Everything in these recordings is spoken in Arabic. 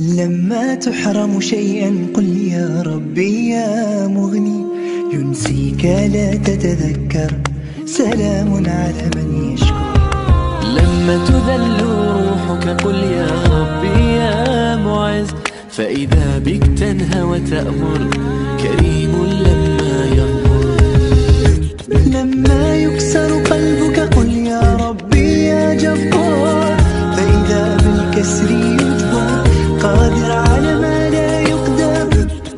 لما تحرم شيئا قل يا ربي يا مغني، ينسيك لا تتذكر، سلام على من يشكر. لما تذل روحك قل يا ربي يا معز، فإذا بك تنهى وتأمر، كريم لما يغفر. لما يكسر قلبك قل يا ربي يا جبار، فإذا بالكسر يجبر، قادر على ما لا يقدر.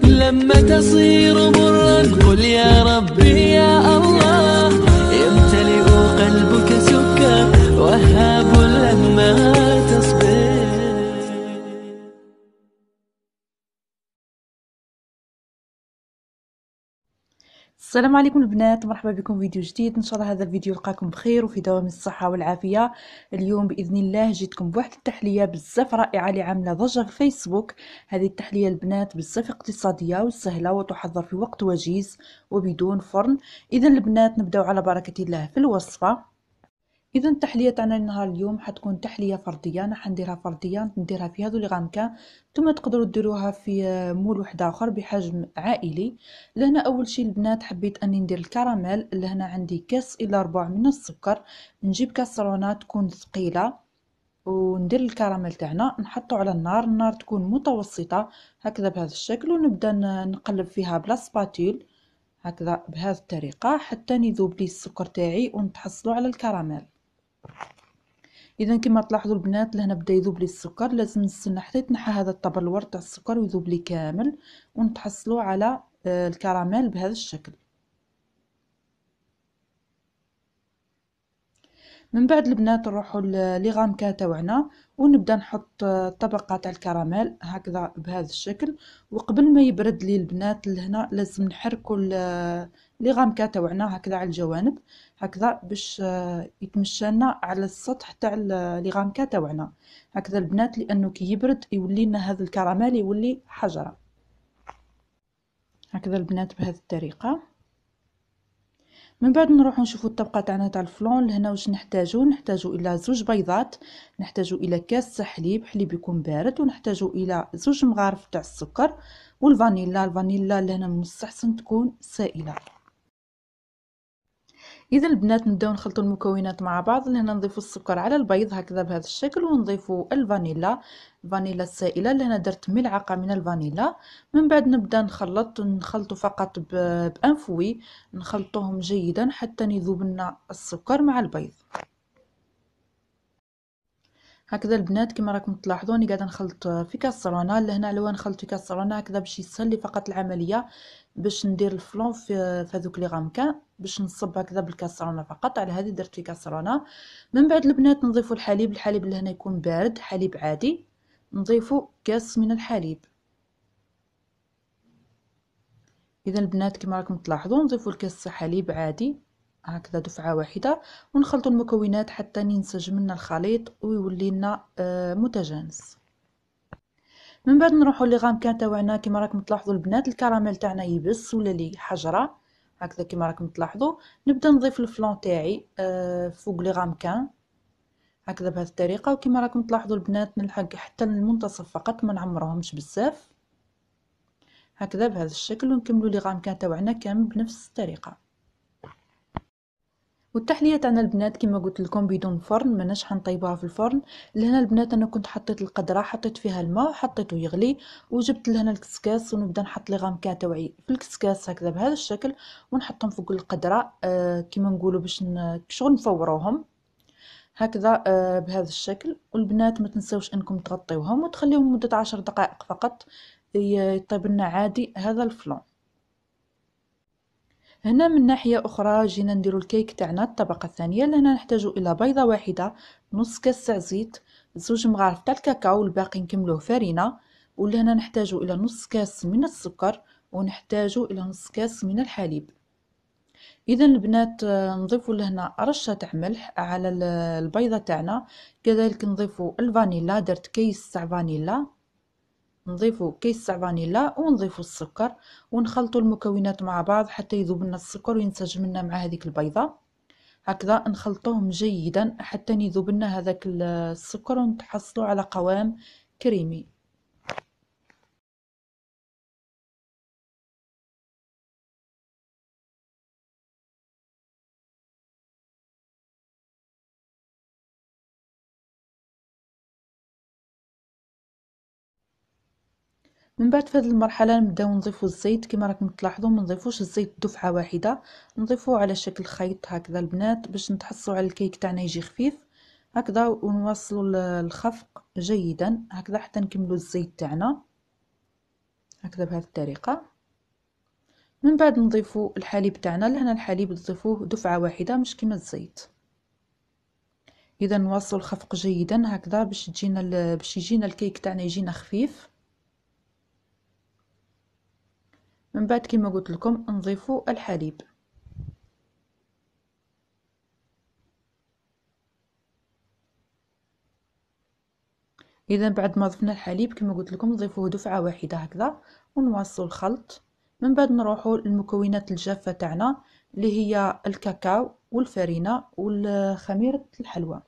لما تصير برا قل يا ربي يا الله، يمتلئ قلبك سكر، وهاب لما تصبر. السلام عليكم البنات، مرحبا بكم فيديو جديد. ان شاء الله هذا الفيديو يلقاكم بخير وفي دوام الصحه والعافيه. اليوم باذن الله جيتكم بواحد التحليه بزاف رائعه اللي عامله ضجه في فيسبوك. هذه التحليه البنات بزاف اقتصاديه وسهله وتحضر في وقت وجيز وبدون فرن. اذا البنات نبداو على بركه الله في الوصفه. اذا التحليه تاعنا لنهار اليوم حتكون تحليه فرديه، انا حنديرها فرديه، نديرها في هذو لي غامكان، نتوما تقدروا ديروها في مول واحد اخر بحجم عائلي. لهنا اول شيء البنات حبيت اني ندير الكراميل. لهنا عندي كاس الى ربع من السكر، نجيب كاسرونه تكون ثقيله وندير الكراميل تاعنا، نحطو على النار تكون متوسطه هكذا بهذا الشكل، ونبدا نقلب فيها بلا سباتول هكذا بهذه الطريقه حتى يذوب لي السكر تاعي ونتحصلوا على الكراميل. اذا كما تلاحظوا البنات لهنا بدا يذوب لي السكر، لازم نستنى حتى يتنحى هذا الطبل الورد تاع السكر ويذوب لي كامل، ونتحصلوا على الكراميل بهذا الشكل. من بعد البنات نروحوا لي غامكا تاعنا ونبدا نحط طبقه تاع الكراميل هكذا بهذا الشكل. وقبل ما يبرد لي البنات لهنا لازم نحركوا لي غامكا تاعنا هكذا على الجوانب هكذا باش يتمشى لنا على السطح تاع لي غامكا تاعنا هكذا البنات، لانه كي يبرد يولي لنا هذا الكراميل يولي حجره هكذا البنات بهذه الطريقه. من بعد نروحو نشوفو الطبقه تاعنا تاع الفلون. لهنا واش نحتاجو؟ نحتاجو الى 2 بيضات، نحتاجو الى كاس حليب، حليب يكون بارد، ونحتاجو الى 2 مغارف تاع السكر، والفانيلا. الفانيلا لهنا مستحسن تكون سائله. اذا البنات نبداو نخلطو المكونات مع بعض. لهنا نضيفو السكر على البيض هكذا بهذا الشكل، ونضيفو الفانيلا، الفانيلا السائله. لهنا درت ملعقه من الفانيلا. من بعد نبدا نخلطو فقط بانفوي، نخلطوهم جيدا حتى يذوب لنا السكر مع البيض هكذا البنات. كما راكم تلاحظون انا قاعده نخلط في كاسرونه. لهنا علوان نخلط في كاسرونه هكذا باش يسهل لي فقط العمليه باش ندير الفلون في هذوك لي غامكان، باش نصب هكذا بالكاسرونه فقط. على هذه درت في كاسرونه. من بعد البنات نضيفوا الحليب. الحليب لهنا يكون بارد، حليب عادي، نضيفوا كاس من الحليب. اذا البنات كما راكم تلاحظون نضيفوا الكاس حليب عادي هكذا دفعه واحده، ونخلطوا المكونات حتى ينسجم لنا الخليط ويولي لنا متجانس. من بعد نروحوا لي غامكان تاعنا. كما راكم تلاحظوا البنات الكراميل تاعنا يبس ولا لي حجره هكذا كما راكم تلاحظوا. نبدا نضيف الفلون تاعي فوق لي غامكان هكذا بهذه الطريقه. وكما راكم تلاحظوا البنات نلحق حتى للمنتصف فقط، ما نعمروهمش بزاف هكذا بهذا الشكل، ونكملوا لي غامكان تاعنا كامل بنفس الطريقه. والتحليه تاعنا البنات كما قلت لكم بدون فرن، ماناش حنطيبوها في الفرن. لهنا البنات انا كنت حطيت القدره، حطيت فيها الماء وحطيته يغلي، وجبت لهنا الكسكاس ونبدا نحط لي غامكان تاعي في الكسكاس هكذا بهذا الشكل، ونحطهم فوق القدره كما نقولوا باش شغل نفوروهم هكذا بهذا الشكل. والبنات ما تنساوش انكم تغطيوهم وتخليوهم مده 10 دقائق فقط يطيب لنا عادي هذا الفلون. هنا من ناحيه اخرى جينا نديرو الكيك تاعنا الطبقه الثانيه. لهنا نحتاجو الى بيضه واحده، نص كاس تاع زيت، 2 مغارف تاع الكاكاو، الباقي نكملوه فرينه. ولهنا نحتاجو الى نص كاس من السكر، ونحتاجو الى نص كاس من الحليب. اذا البنات نضيفو لهنا رشه تاع ملح على البيضه تاعنا، كذلك نضيفو الفانيلا. درت كيس تاع فانيلا، نضيفو كيس تاع فانيلا، ونضيفو السكر، ونخلطو المكونات مع بعض حتى يذوب لنا السكر وينسجم لنا مع هذيك البيضه هكذا. نخلطوهم جيدا حتى يذوب لنا هذاك السكر، ونتحصلوا على قوام كريمي. من بعد في هذه المرحله نبداو نضيفوا الزيت. كما راكم تلاحظوا ما نضيفوش الزيت دفعه واحده، نضيفوه على شكل خيط هكذا البنات باش نتحصلوا على الكيك تاعنا يجي خفيف هكذا، ونواصلوا الخفق جيدا هكذا حتى نكملوا الزيت تاعنا هكذا بهذه الطريقه. من بعد نضيفوا الحليب تاعنا، لهنا الحليب نضيفوه دفعه واحده مش كما الزيت. اذا نواصلوا الخفق جيدا هكذا باش تجينا باش يجينا الكيك تاعنا يجينا خفيف. من بعد كما قلت لكم نضيفوا الحليب. اذا بعد ما ضفنا الحليب كما قلت لكم نضيفوه دفعه واحده هكذا ونواصلوا الخلط. من بعد نروحوا للمكونات الجافه تاعنا اللي هي الكاكاو والفرينه والخميره الحلوى.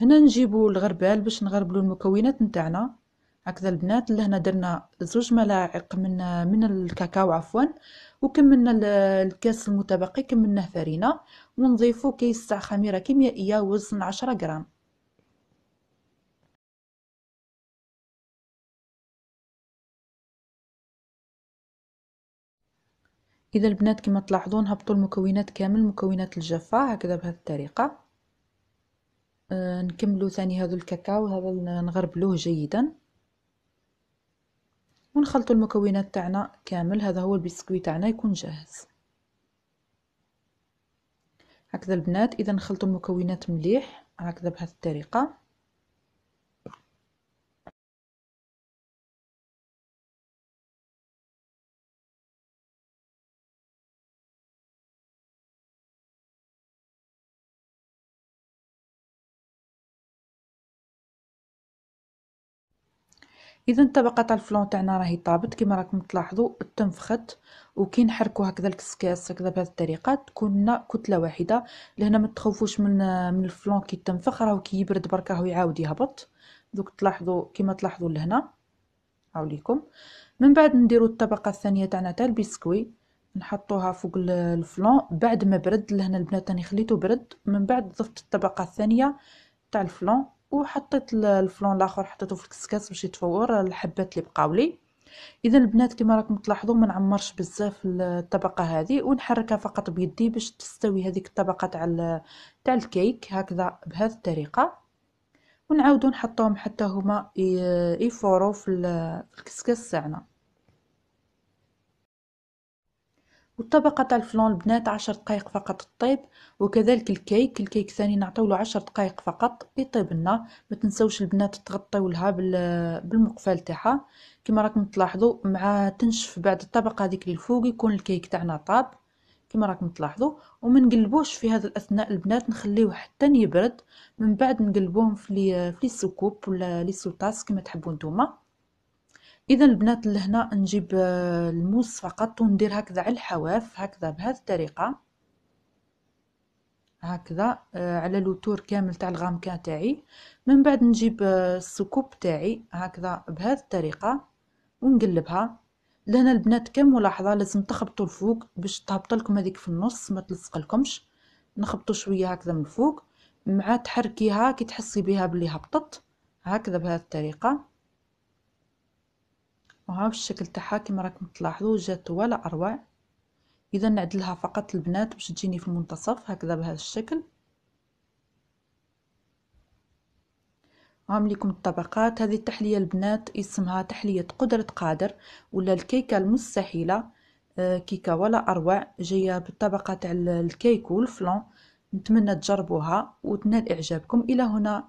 هنا نجيبوا الغربال باش نغربلوا المكونات نتاعنا هكذا البنات. لهنا درنا 2 ملاعق من الكاكاو عفوا، وكملنا الكاس المتبقي كملناه فرينه، ونضيفوا كيس تاع خميره كيميائيه وزن 10 غرام. اذا البنات كما تلاحظون هبطوا المكونات كامل المكونات الجافه هكذا بهذه الطريقه. نكملوا ثاني هذا الكاكاو هذا نغربلوه جيدا ونخلطوا المكونات تاعنا كامل. هذا هو البسكويت تاعنا يكون جاهز هكذا البنات. اذا نخلطوا المكونات مليح هكذا بهذه الطريقه. اذا الطبقه تاع الفلون تاعنا راهي طابت كما راكم تلاحظوا تنفخت، وكي نحركوا هكذا الكسكاس هكذا بهذه الطريقه تكون كتله واحده. لهنا ما تخوفوش من الفلون كي تنفخ، راهو كي يبرد برك راهو يعاود يهبط. دوك تلاحظوا كما تلاحظوا لهنا هاو ليكم. من بعد نديروا الطبقه الثانيه تاعنا تاع البسكوي نحطوها فوق الفلون بعد ما برد. لهنا البنات راني خليته برد، من بعد ضفت الطبقه الثانيه تاع الفلون وحطيت الفلون الاخر حطيته في الكسكاس باش يتفور الحبات اللي بقاو لي. اذا البنات كما راكم تلاحظوا ما نعمرش بزاف الطبقه هذه ونحركها فقط بيدي باش تستوي هذيك الطبقه تاع الكيك هكذا بهذه الطريقه، ونعاودوا نحطوهم حتى هما يفوروا في الكسكاس تاعنا. والطبقه تاع الفلون البنات 10 دقائق فقط تطيب، وكذلك الكيك ثاني نعطيوله 10 دقائق فقط يطيب لنا. ما تنساوش البنات تغطيو لها بالمقفال تاعها كما راكم تلاحظوا. مع تنشف بعد الطبقه هذيك الفوق يكون الكيك تاعنا طاب كما راكم تلاحظوا، وما نقلبوش في هذا الاثناء البنات، نخليوه حتى يبرد من بعد نقلبوهم في سكوب ولا لي سوطاس كما تحبوا نتوما. اذا البنات لهنا نجيب الموس فقط وندير هكذا على الحواف هكذا بهذه الطريقه هكذا على لوتور كامل تاع الغامكه تاعي. من بعد نجيب السكوب تاعي هكذا بهذه الطريقه ونقلبها. لهنا البنات كملاحظه لازم تخبطوا الفوق باش تهبط لكم هذيك في النص ما تلصق لكمش، نخبطوا شويه هكذا من الفوق مع تحركيها كي تحسي بها بلي هبطت هكذا بهذه الطريقه. وها بالشكل تاعها كما راكم تلاحظوا جات ولا اروع. اذا نعدلها فقط البنات باش تجيني في المنتصف هكذا بهذا الشكل. هاهم لكم الطبقات. هذه التحليه البنات اسمها تحليه قدره قادر ولا الكيكه المستحيله، كيكه ولا اروع جايه بالطبقه تاع الكيك والفلون. نتمنى تجربوها وتنال اعجابكم. الى هنا